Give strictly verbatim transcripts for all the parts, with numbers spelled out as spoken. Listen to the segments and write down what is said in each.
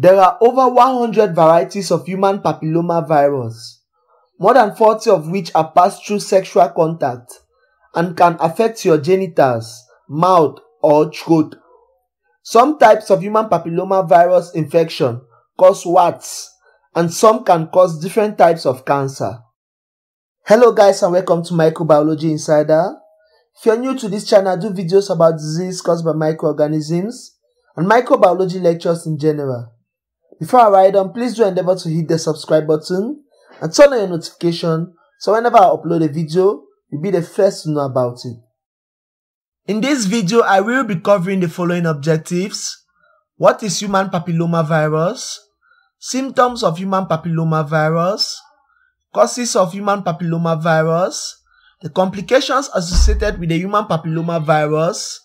There are over one hundred varieties of human papillomavirus, more than forty of which are passed through sexual contact and can affect your genitals, mouth, or throat. Some types of human papillomavirus infection cause warts, and some can cause different types of cancer. Hello guys, and welcome to Microbiology Insider. If you're new to this channel, I do videos about disease caused by microorganisms and microbiology lectures in general. Before I ride on, please do endeavor to hit the subscribe button and turn on your notification so whenever I upload a video, you'll be the first to know about it. In this video, I will be covering the following objectives: what is human papillomavirus, symptoms of human papillomavirus, causes of human papillomavirus, the complications associated with the human papillomavirus,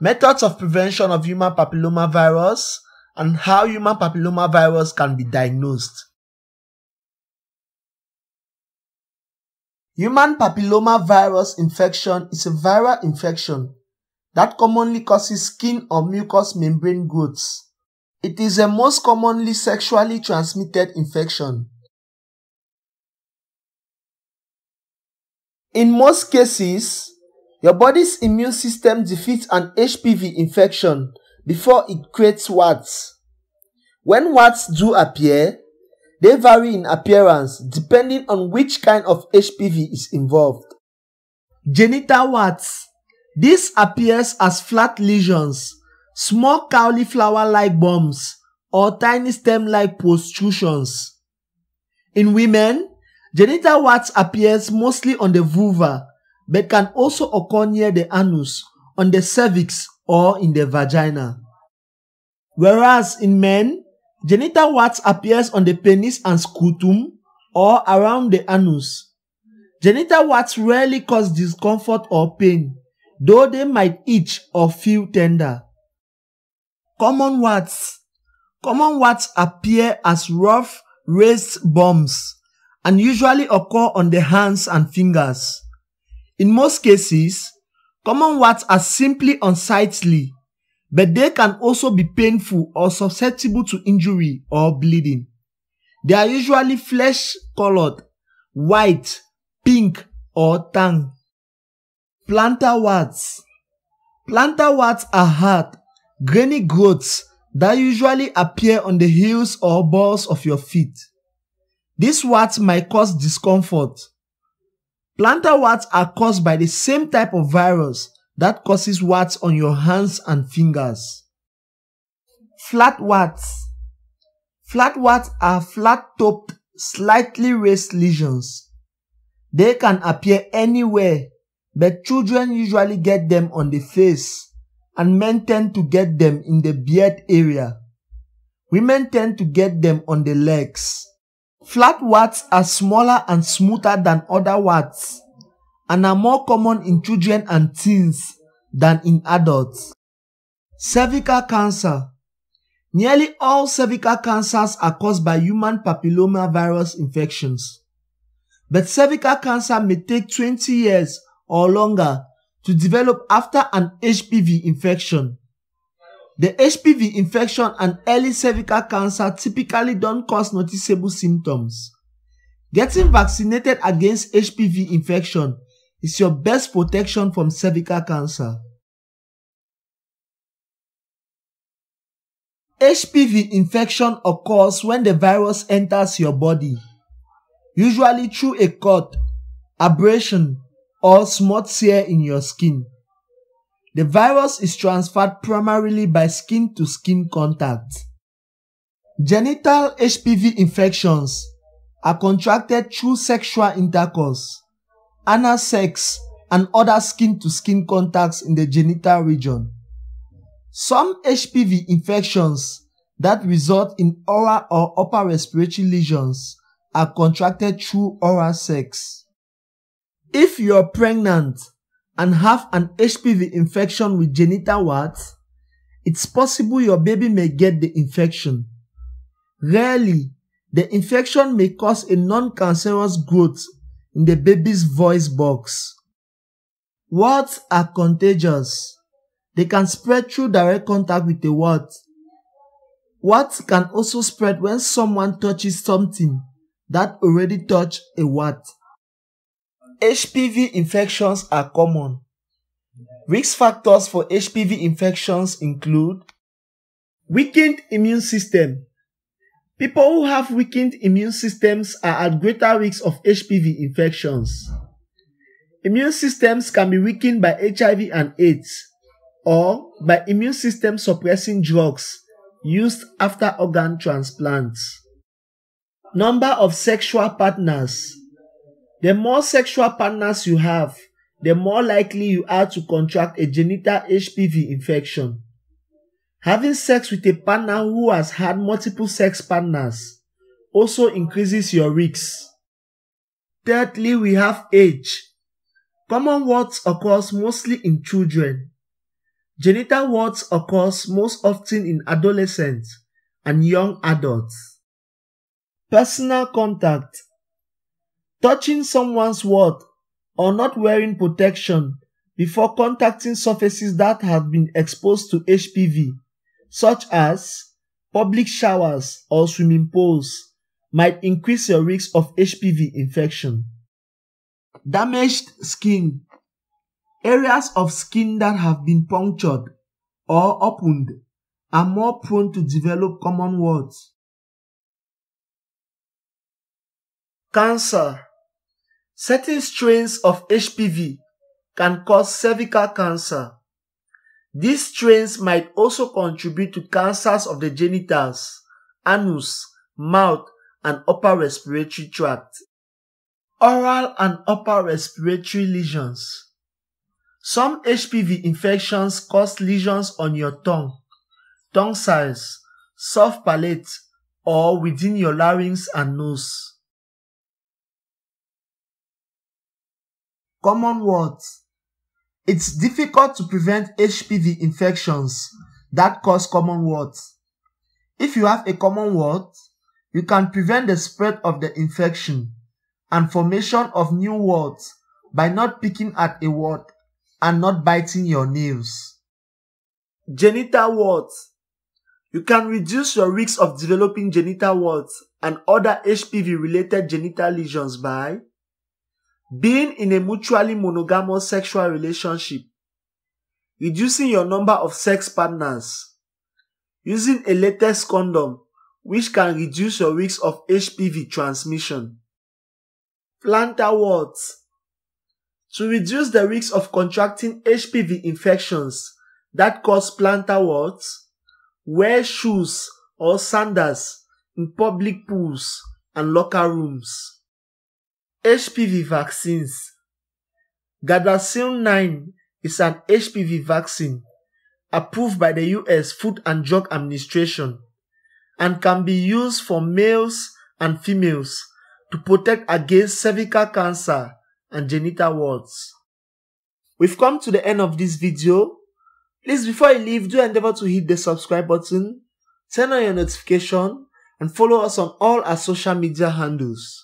methods of prevention of human papillomavirus, and how human papillomavirus can be diagnosed. Human papillomavirus infection is a viral infection that commonly causes skin or mucous membrane growths. It is the most commonly sexually transmitted infection. In most cases, your body's immune system defeats an H P V infection before it creates warts. When warts do appear, they vary in appearance depending on which kind of H P V is involved. Genital warts. This appears as flat lesions, small cauliflower-like bumps, or tiny stem-like protrusions. In women, genital warts appears mostly on the vulva, but can also occur near the anus, on the cervix, or in the vagina. Whereas in men, genital warts appears on the penis and scrotum or around the anus. Genital warts rarely cause discomfort or pain, though they might itch or feel tender. Common warts. Common warts appear as rough, raised bumps and usually occur on the hands and fingers. In most cases, common warts are simply unsightly, but they can also be painful or susceptible to injury or bleeding. They are usually flesh-colored, white, pink, or tan. Plantar warts. Plantar warts are hard, grainy growths that usually appear on the heels or balls of your feet. These warts might cause discomfort. Plantar warts are caused by the same type of virus that causes warts on your hands and fingers. Flat warts. Flat warts are flat-topped, slightly raised lesions. They can appear anywhere, but children usually get them on the face, and men tend to get them in the beard area. Women tend to get them on the legs. Flat warts are smaller and smoother than other warts and are more common in children and teens than in adults. Cervical cancer. Nearly all cervical cancers are caused by human papillomavirus infections, but cervical cancer may take twenty years or longer to develop after an H P V infection. The H P V infection and early cervical cancer typically don't cause noticeable symptoms. Getting vaccinated against H P V infection is your best protection from cervical cancer. H P V infection occurs when the virus enters your body, usually through a cut, abrasion, or small tear in your skin. The virus is transferred primarily by skin-to-skin contact. Genital H P V infections are contracted through sexual intercourse, anal sex, and other skin-to-skin contacts in the genital region. Some H P V infections that result in oral or upper respiratory lesions are contracted through oral sex. If you're pregnant and have an H P V infection with genital warts, it's possible your baby may get the infection. Rarely, the infection may cause a non-cancerous growth in the baby's voice box. Warts are contagious. They can spread through direct contact with a wart. Warts can also spread when someone touches something that already touched a wart. H P V infections are common. Risk factors for H P V infections include weakened immune system. People who have weakened immune systems are at greater risk of H P V infections. Immune systems can be weakened by H I V and AIDS or by immune system suppressing drugs used after organ transplants. Number of sexual partners. The more sexual partners you have, the more likely you are to contract a genital H P V infection. Having sex with a partner who has had multiple sex partners also increases your risks. Thirdly, we have age. Common warts occurs mostly in children. Genital warts occurs most often in adolescents and young adults. Personal contact. Touching someone's wart or not wearing protection before contacting surfaces that have been exposed to H P V, such as public showers or swimming pools, might increase your risk of H P V infection. Damaged skin. Areas of skin that have been punctured or opened are more prone to develop common warts. Cancer. Certain strains of H P V can cause cervical cancer. These strains might also contribute to cancers of the genitals, anus, mouth, and upper respiratory tract. Oral and upper respiratory lesions. Some H P V infections cause lesions on your tongue, tonsils, soft palate, or within your larynx and nose. Common warts. It's difficult to prevent H P V infections that cause common warts. If you have a common wart, you can prevent the spread of the infection and formation of new warts by not picking at a wart and not biting your nails. Genital warts. You can reduce your risk of developing genital warts and other H P V-related genital lesions by being in a mutually monogamous sexual relationship, reducing your number of sex partners, using a latex condom, which can reduce your risk of H P V transmission. Plantar warts. To reduce the risk of contracting H P V infections that cause plantar warts, wear shoes or sandals in public pools and locker rooms. H P V vaccines. Gardasil nine is an H P V vaccine approved by the U S Food and Drug Administration and can be used for males and females to protect against cervical cancer and genital warts. We've come to the end of this video. Please, before you leave, do endeavor to hit the subscribe button, turn on your notification, and follow us on all our social media handles.